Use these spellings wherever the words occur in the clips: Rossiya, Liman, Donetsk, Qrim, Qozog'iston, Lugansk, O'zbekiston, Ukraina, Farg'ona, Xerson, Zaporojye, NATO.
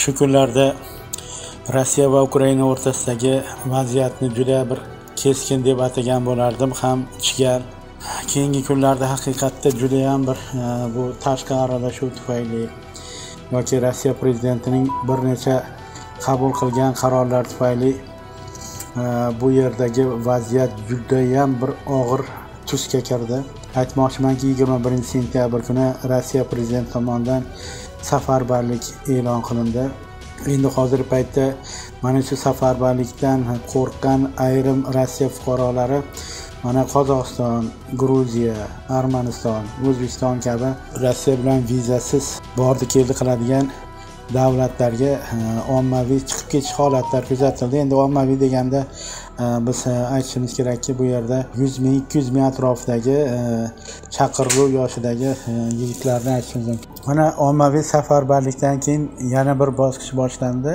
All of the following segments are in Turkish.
Shu kunlarda Rossiya va Ukraina o'rtasidagi vaziyatni juda bir keskin deb atagan bo'lardim ham chigal. Keyingi kunlarda haqiqatda juda ham bir bu tashqi aralashuv tufayli yoki Rossiya prezidentining bir necha qabul qilgan qarorlar tufayli bu yerdagi vaziyat juda ham bir og'ir tusga kirdi. Aytmoqchimanki 21 sentyabr kuni Rossiya prezidenti tomonidan safarbarlik e'lon qilindi. Endi hozirgi paytda mana shu safarbarlikdan qo'rqgan ayrim Rossiya fuqarolari mana Qozog'iston, Gruziya, Armaniston, O'zbekiston kabi Rossiya bilan vizasiz bordi-keldi qiladigan davlatlarga ommaviy chiqib ketish holatlari kuzatildi. Endi ommaviy deganda biz aytishimiz kerakki, bu yerda 100 ming, 200 ming atrofidagi chaqiruv yoshidagi yigitlarni aytishimiz mumkin. Mana ommaviy safarbarlikdan keyin yana bir bosqich boshlandi.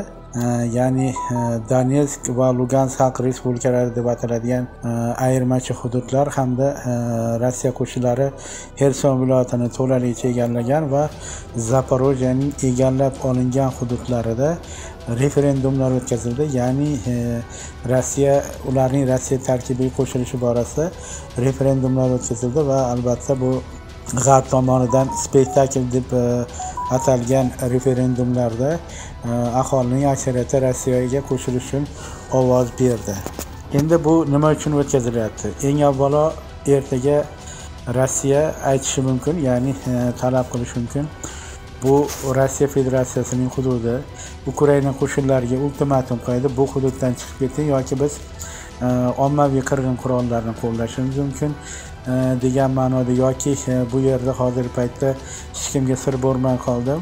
Ya'ni Donetsk va Lugansk xalq respublikalari deb ataladigan ayirmachi hududlar hamda Rossiya qo'shinlari Xerson viloyatini to'laligicha egallagan va Zaporojyening egallab olingan hududlarida referendumlar o'tkazildi. Ya'ni Rossiya ularning Rossiya tarkibiga qo'shilishi borasida referendumlar o'tkazildi va albatta bu G'arb tomonidan spektakl deb atalgan referendumlarda aholining aksariyati Rossiyaga qo'shilish uchun ovoz berdi. Endi bu nima uchun o'tkazilyapti? Eng avvalo ertaga Rossiya aytishi mumkin, ya'ni talab qilish mumkin. Bu Rossiya Federatsiyasining hududi, Ukraina qo'shinlariga ultimatum qo'ydi. Bu hududdan chiqib keting yoki biz ommaviy qirg'in qurollarini qo'llashimiz mumkin degan ma'noda yoki bu yerda hozirgi paytda hech kimga sir bo'lmay qoldi.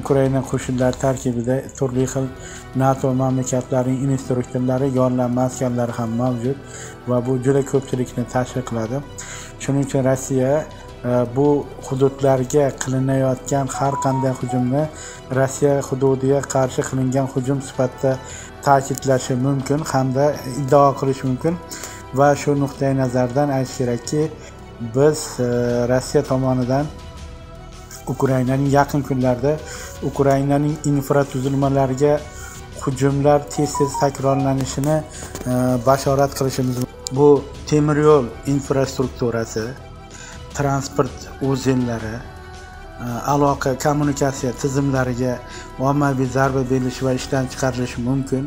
Ukraina qo'shinlari tarkibida turli xil NATO mamlakatlarining instruktorlari, yollanma askarlari ham mavjud va bu juda ko'pchilikni tashviqladi. Shuning uchun Rossiya bu hududlarga qilinayotgan har qanday hujumni Rossiya hududiga qarshi qilingan hujum sifatida ta'kidlashi mumkin hamda iddao qilish mumkin. Va shu nuqtai nazardan aytish kerakki, biz Rossiya tomonidan Ukrainaning yaqin kunlarda Ukrainaning infratuzilmalariga hujumlar tez-tez takrorlanishini bashorat qilishimiz mumkin. Bu temir yo'l infrastrukturasi, transport o'zinlari, aloqa kommunikatsiya tizimlariga ommaviy zarba berilishi va ishdan chiqarilishi mumkin.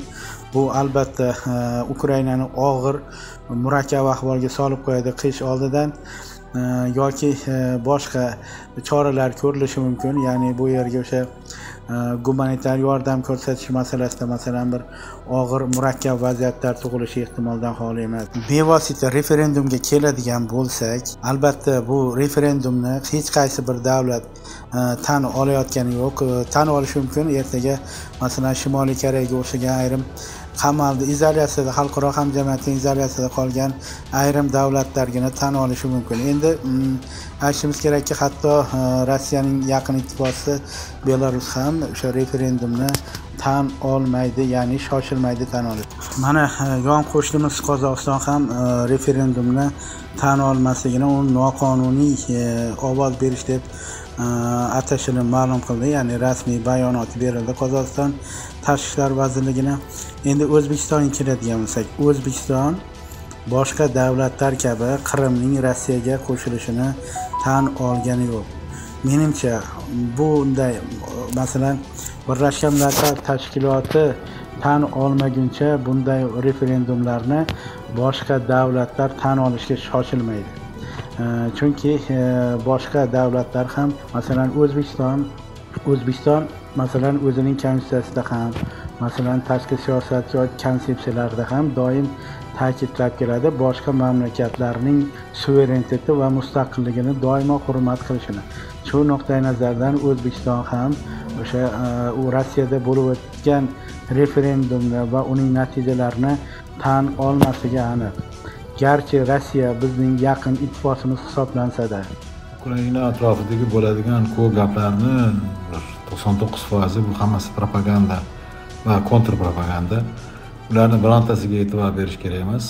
Bu albatta Ukrainani og'ir murakkab ahvolga solib qo'yadi. Qish oldidan yoki boshqa choralar ko'rilishi mumkin. Ya'ni bu yerga o'sha gumanitar yordam ko'rsatish masalasida masalan bir og'ir murakkab vaziyatlar tug'ilishi ehtimoldan xoli emas. Bevosita referendumga keladigan bo'lsak, albatta bu referendumni hech qaysi bir davlat tan olayotgani yo'q. Tan olishi mumkin. Ertaga masalan Shimoliy Koreyaga o'xshagan ayrim qamalda izolyatsiyada, xalqaro hamjamiyatning izolyatsiyada qolgan ayrim davlatlargina tan olishi mumkin. Endi aytishimiz kerakki, hatto Rossiyaning yaqin ittifoqchisi Belarus ham o'sha referendumni tan olmaydi, ya'ni shoshilmaydi tan olib. Mana yon qo'shnimiz Qozog'iston ham referendumni tan olmasligini, uni noqonuniy ovoz berish deb atashini ma'lum qildi. Ya'ni rasmiy bayonot berildi Qozog'iston Tashqi ishlar vazirligini. Endi O'zbekistonga keladigan bo'lsak, O'zbekiston boshqa davlatlar kabi Qrimning Rossiyaga qo'shilishini tan olgani yo'q. Menimcha, bunday masalan Birlashgan Millatlar Tashkiloti tan olmaguncha bunday referendumlarni boshqa davlatlar tan olishga shoshilmaydi. Chunki boshqa davlatlar ham masalan O'zbekiston masalan o'zining konstitutsiyasida ham, masalan tashqi siyosat yoki konsepsiyalarida ham doim ta'kidlab keladi boshqa mamlakatlarning suvereniteti va mustaqilligini doimo hurmat qilishini. Shu nuqtai nazardan O'zbekiston ham o'sha u Rossiyada bo'lib o'tgan referendumni va uning natijalarini tan olmasligi aniq. Garchi Rossiya bizning yaqin ittifoqchimiz hisoblansa-da, Ukraina atrofidagi bo'ladigan ko'p gaplarni 99% bu hammasi propaganda va kontrpropaganda. Ularni birontasiga e'tibor berish kerak emas.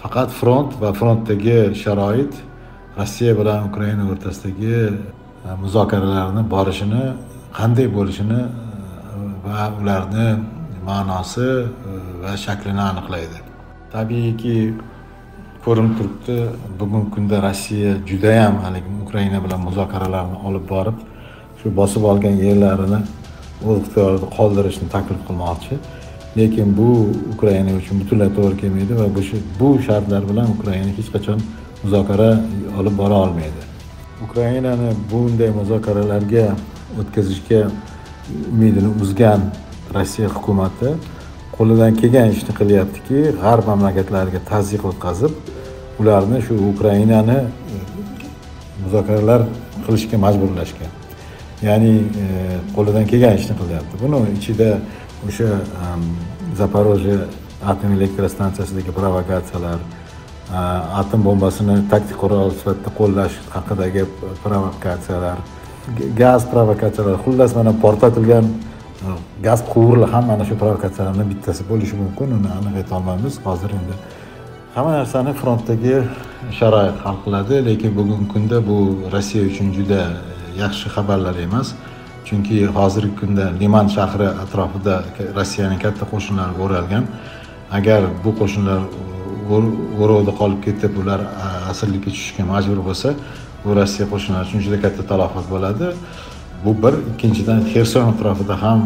Faqat front va frontdagi sharoit Rossiya bilan Ukraina o'rtasidagi muzokaralarni borishini, qanday bo'lishini ve ularni manası ve şeklini aniqlaydi. Tabii ki ko'rinib turibdi, bugungi kunda Rossiya juda ham Ukraina bilan muzokaralarni olib borib, shu bosib olgan yerlarini o'z ixtiyorida qoldirishni taklif qilmoqchi. Lekin bu Ukraina uchun butunlay to'g'ri kelmaydi ve bu shartlar bilan Ukraina hech qachon muzokara olib bora olmaydi. Ukrainani bunday muzokaralarga o'tkazishga umidini uzgan Rossiya hukumatı qo'lidan kelgan ishni qilyaptiki, g'arb mamlakatlariga tazyiq o'tkazib, ularni shu Ukrainani muzokaralar qilishga majburlashgan. Ya'ni qo'lidan kelgan ishni qilyapti. Buni ichida o'sha Zaporojye atom elektr stansiyasidagi provokatsiyalar, atom bombasini taktik qurol sifatida qo'llash haqidagi provokatsiyalar, gaz provokatsiyalari, xullas mana portlatilgan gaz quvurli ham mana shu provokatsiyalarning bittasi bo'lishi mumkin, uni aniq ayta olmaymiz. Hozir endi hamma narsani frontdagi sharoit hal qiladi, lekin bugungi kunda bu Rossiya uchun juda yaxshi xabarlar emas, chunki hozirgi kunda Liman shahri atrofida Rossiyaning katta qo'shinlari o'ralgan. Agar bu qo'shinlar o'rovda qolib ketib, ular asirlikka tushishga majbur bo'lsa, bu Rossiya qo'shinlari uchun juda katta talafot bo'ladi. Bu bir, ikkinchidan Xerson atrofida ham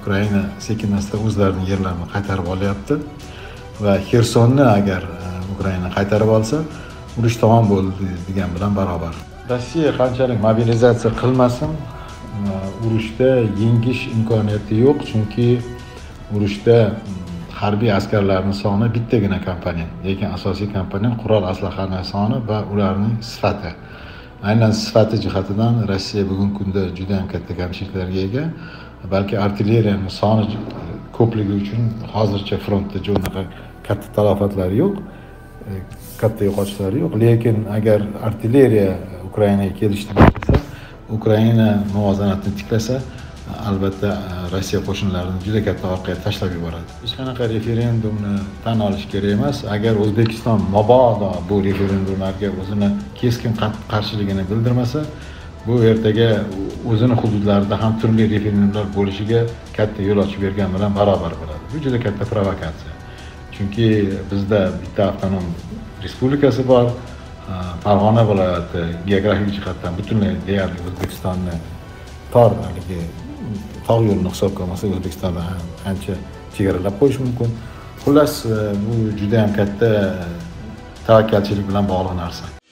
Ukraina sekin-asta o'zlarining yerlarini qaytarib olyapti ve Xersonni agar Ukraina qaytarib olsa, urush tamom bo'ldi degan bilan barobar. Rossiya qanchalik mobilizatsiya qilmasin, urushda yengish imkoniyati yo'q, chunki urushda harbiy askarlarning soni bittagina komponent, lekin asosiy komponent qurol-aslahaning soni va ularning sifati. Aynan sifati jihatidan Rossiya bugungi kunda juda ham katta kamchiliklarga ega. Balki artilleriyaning soni ko'pligi uchun hozircha frontda juda katta talafotlar yo'q, katta yo'qotishlar yo'q. Lekin agar artilleriya Ukrainaga kelishni boshlasa, Ukraina muvozanatni tiklasa, albatta Rossiya qo'shinlarini juda katta orqaga tashlab yuboradi. Hech qanaqa referendumni tan olish kerak emas. Agar O'zbekiston mabodo bu referendumlarga o'zini keskin qarshiligini bildirmasa, bu ertaga o'zini hududlarida ham turli referendumlar bo'lishiga katta yo'l ochib bergan bilan barobar bo'ladi. Bu juda katta provokatsiya. Chunki bizda bitta avtonom respublikasi bor, Farg'ona viloyati geografik jihatdan butunlay deyarli O'zbekistonni tog' yo'lini hisobga olmasak, O'zbekistonda ham ancha chegaralab qo'yish mumkin. Xullas, bu juda ham katta tavakkalchilik bilan bog'liq narsa.